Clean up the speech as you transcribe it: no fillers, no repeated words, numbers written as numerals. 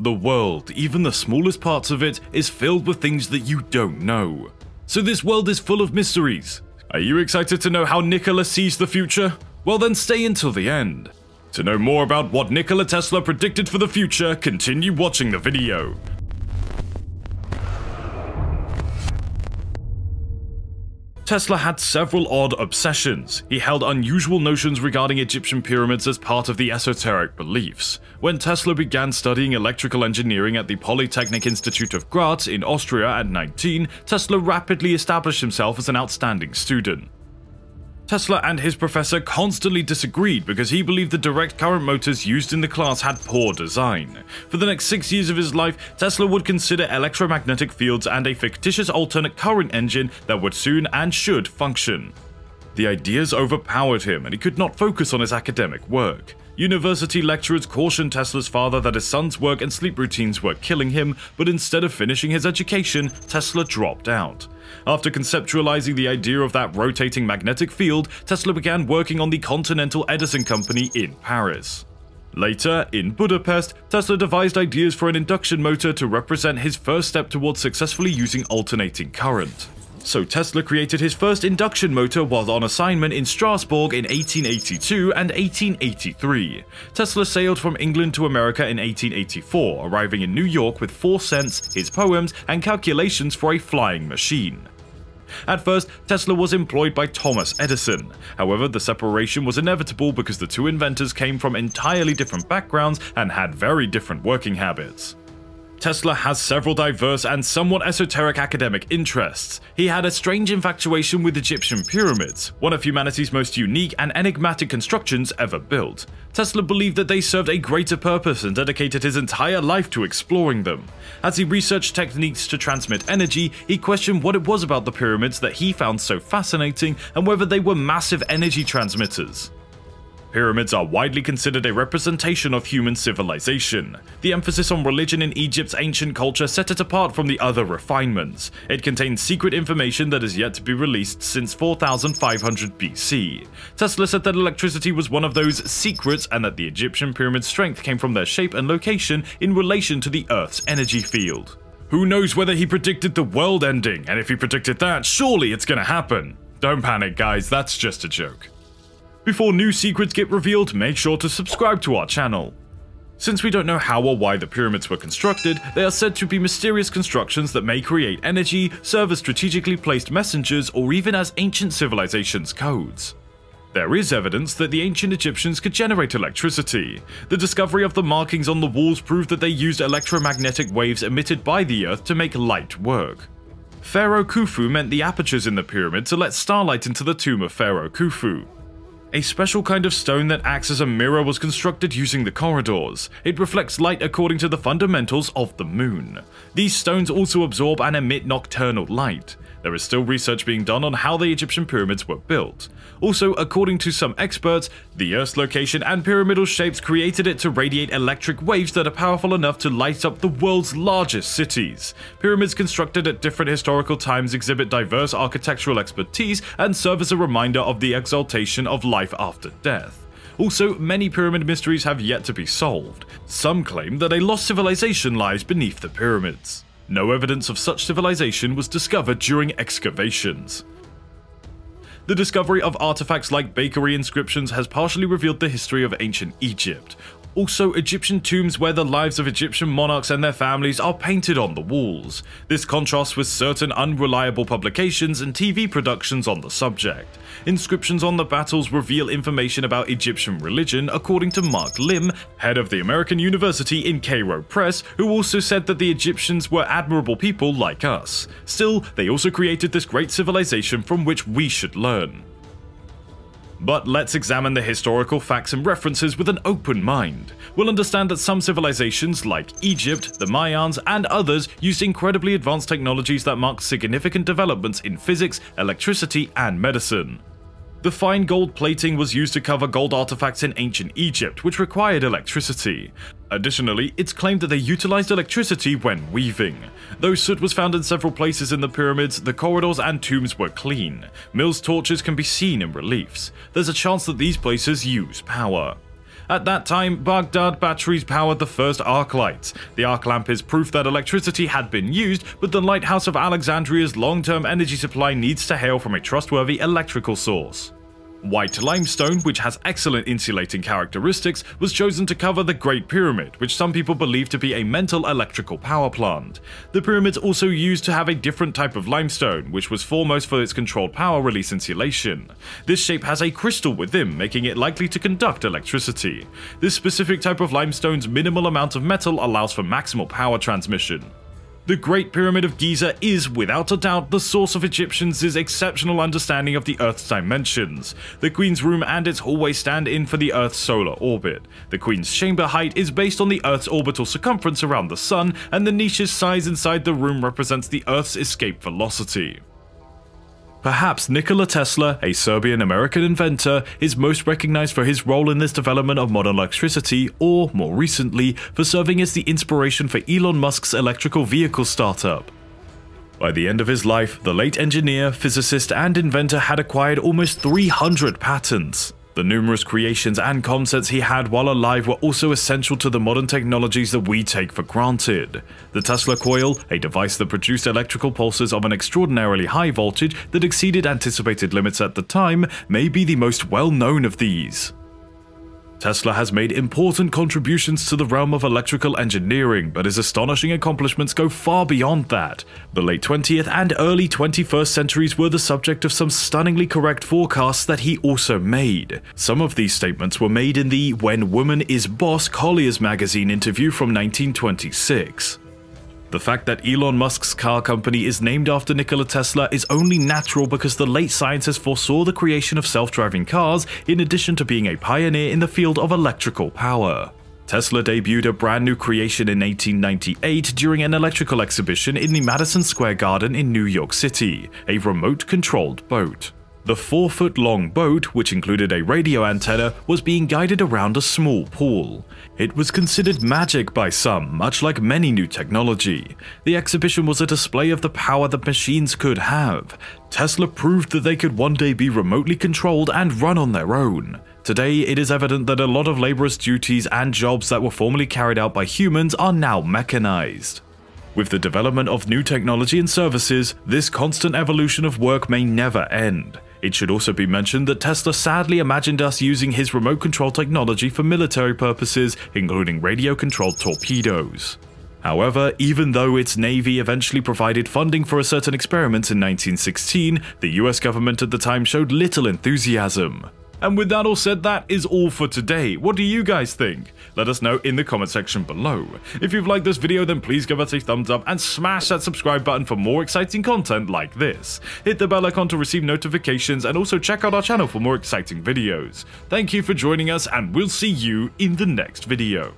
The world, even the smallest parts of it, is filled with things that you don't know. So this world is full of mysteries. Are you excited to know how Nikola sees the future? Well then stay until the end. To know more about what Nikola Tesla predicted for the future, continue watching the video. Tesla had several odd obsessions. He held unusual notions regarding Egyptian pyramids as part of the esoteric beliefs. When Tesla began studying electrical engineering at the Polytechnic Institute of Graz in Austria at 19, Tesla rapidly established himself as an outstanding student. Tesla and his professor constantly disagreed because he believed the direct current motors used in the class had poor design. For the next 6 years of his life, Tesla would consider electromagnetic fields and a fictitious alternate current engine that would soon and should function. The ideas overpowered him and he could not focus on his academic work. University lecturers cautioned Tesla's father that his son's work and sleep routines were killing him, but instead of finishing his education, Tesla dropped out. After conceptualizing the idea of that rotating magnetic field, Tesla began working on the Continental Edison Company in Paris. Later, in Budapest, Tesla devised ideas for an induction motor to represent his first step towards successfully using alternating current. So Tesla created his first induction motor while on assignment in Strasbourg in 1882 and 1883. Tesla sailed from England to America in 1884, arriving in New York with 4 cents, his poems, and calculations for a flying machine. At first, Tesla was employed by Thomas Edison. However, the separation was inevitable because the two inventors came from entirely different backgrounds and had very different working habits. Tesla has several diverse and somewhat esoteric academic interests. He had a strange infatuation with Egyptian pyramids, one of humanity's most unique and enigmatic constructions ever built. Tesla believed that they served a greater purpose and dedicated his entire life to exploring them. As he researched techniques to transmit energy, he questioned what it was about the pyramids that he found so fascinating and whether they were massive energy transmitters. Pyramids are widely considered a representation of human civilization. The emphasis on religion in Egypt's ancient culture set it apart from the other refinements. It contains secret information that is yet to be released since 4500 BC. Tesla said that electricity was one of those secrets and that the Egyptian pyramid's strength came from their shape and location in relation to the Earth's energy field. Who knows whether he predicted the world ending, and if he predicted that, surely it's gonna happen. Don't panic guys, that's just a joke. Before new secrets get revealed, make sure to subscribe to our channel. Since we don't know how or why the pyramids were constructed, they are said to be mysterious constructions that may create energy, serve as strategically placed messengers, or even as ancient civilizations' codes. There is evidence that the ancient Egyptians could generate electricity. The discovery of the markings on the walls proved that they used electromagnetic waves emitted by the earth to make light work. Pharaoh Khufu meant the apertures in the pyramid to let starlight into the tomb of Pharaoh Khufu. A special kind of stone that acts as a mirror was constructed using the corridors. It reflects light according to the fundamentals of the moon. These stones also absorb and emit nocturnal light. There is still research being done on how the Egyptian pyramids were built. Also, according to some experts, the Earth's location and pyramidal shapes created it to radiate electric waves that are powerful enough to light up the world's largest cities. Pyramids constructed at different historical times exhibit diverse architectural expertise and serve as a reminder of the exaltation of life after death. Also, many pyramid mysteries have yet to be solved. Some claim that a lost civilization lies beneath the pyramids. No evidence of such civilization was discovered during excavations. The discovery of artifacts like bakery inscriptions has partially revealed the history of ancient Egypt. Also, Egyptian tombs where the lives of Egyptian monarchs and their families are painted on the walls. This contrasts with certain unreliable publications and TV productions on the subject. Inscriptions on the battles reveal information about Egyptian religion, according to Mark Lim, head of the American University in Cairo Press, who also said that the Egyptians were admirable people like us. Still, they also created this great civilization from which we should learn. But let's examine the historical facts and references with an open mind. We'll understand that some civilizations, like Egypt, the Mayans, and others, used incredibly advanced technologies that marked significant developments in physics, electricity, and medicine. The fine gold plating was used to cover gold artifacts in ancient Egypt, which required electricity. Additionally, it's claimed that they utilized electricity when weaving. Though soot was found in several places in the pyramids, the corridors and tombs were clean. Mills torches can be seen in reliefs. There's a chance that these places use power. At that time, Baghdad batteries powered the first arc light. The arc lamp is proof that electricity had been used, but the lighthouse of Alexandria's long-term energy supply needs to hail from a trustworthy electrical source. White limestone, which has excellent insulating characteristics, was chosen to cover the Great Pyramid, which some people believe to be a mental electrical power plant. The pyramids also used to have a different type of limestone, which was foremost for its controlled power release insulation. This shape has a crystal within, making it likely to conduct electricity. This specific type of limestone's minimal amount of metal allows for maximal power transmission. The Great Pyramid of Giza is, without a doubt, the source of Egyptians' exceptional understanding of the Earth's dimensions. The Queen's room and its hallway stand in for the Earth's solar orbit. The Queen's chamber height is based on the Earth's orbital circumference around the Sun, and the niche's size inside the room represents the Earth's escape velocity. Perhaps Nikola Tesla, a Serbian-American inventor, is most recognized for his role in this development of modern electricity, or, more recently, for serving as the inspiration for Elon Musk's electrical vehicle startup. By the end of his life, the late engineer, physicist, and inventor had acquired almost 300 patents. The numerous creations and concepts he had while alive were also essential to the modern technologies that we take for granted. The Tesla coil, a device that produced electrical pulses of an extraordinarily high voltage that exceeded anticipated limits at the time, may be the most well-known of these. Tesla has made important contributions to the realm of electrical engineering, but his astonishing accomplishments go far beyond that. The late 20th and early 21st centuries were the subject of some stunningly correct forecasts that he also made. Some of these statements were made in the "When Woman is Boss" Collier's magazine interview from 1926. The fact that Elon Musk's car company is named after Nikola Tesla is only natural because the late scientist foresaw the creation of self-driving cars in addition to being a pioneer in the field of electrical power. Tesla debuted a brand new creation in 1898 during an electrical exhibition in the Madison Square Garden in New York City, a remote-controlled boat. The 4-foot-long boat, which included a radio antenna, was being guided around a small pool. It was considered magic by some, much like many new technology. The exhibition was a display of the power that machines could have. Tesla proved that they could one day be remotely controlled and run on their own. Today, it is evident that a lot of laborious duties and jobs that were formerly carried out by humans are now mechanized. With the development of new technology and services, this constant evolution of work may never end. It should also be mentioned that Tesla sadly imagined us using his remote control technology for military purposes, including radio-controlled torpedoes. However, even though its Navy eventually provided funding for a certain experiment in 1916, the US government at the time showed little enthusiasm. And with that all said, that is all for today. What do you guys think? Let us know in the comment section below. If you've liked this video, then please give us a thumbs up and smash that subscribe button for more exciting content like this. Hit the bell icon to receive notifications and also check out our channel for more exciting videos. Thank you for joining us and we'll see you in the next video.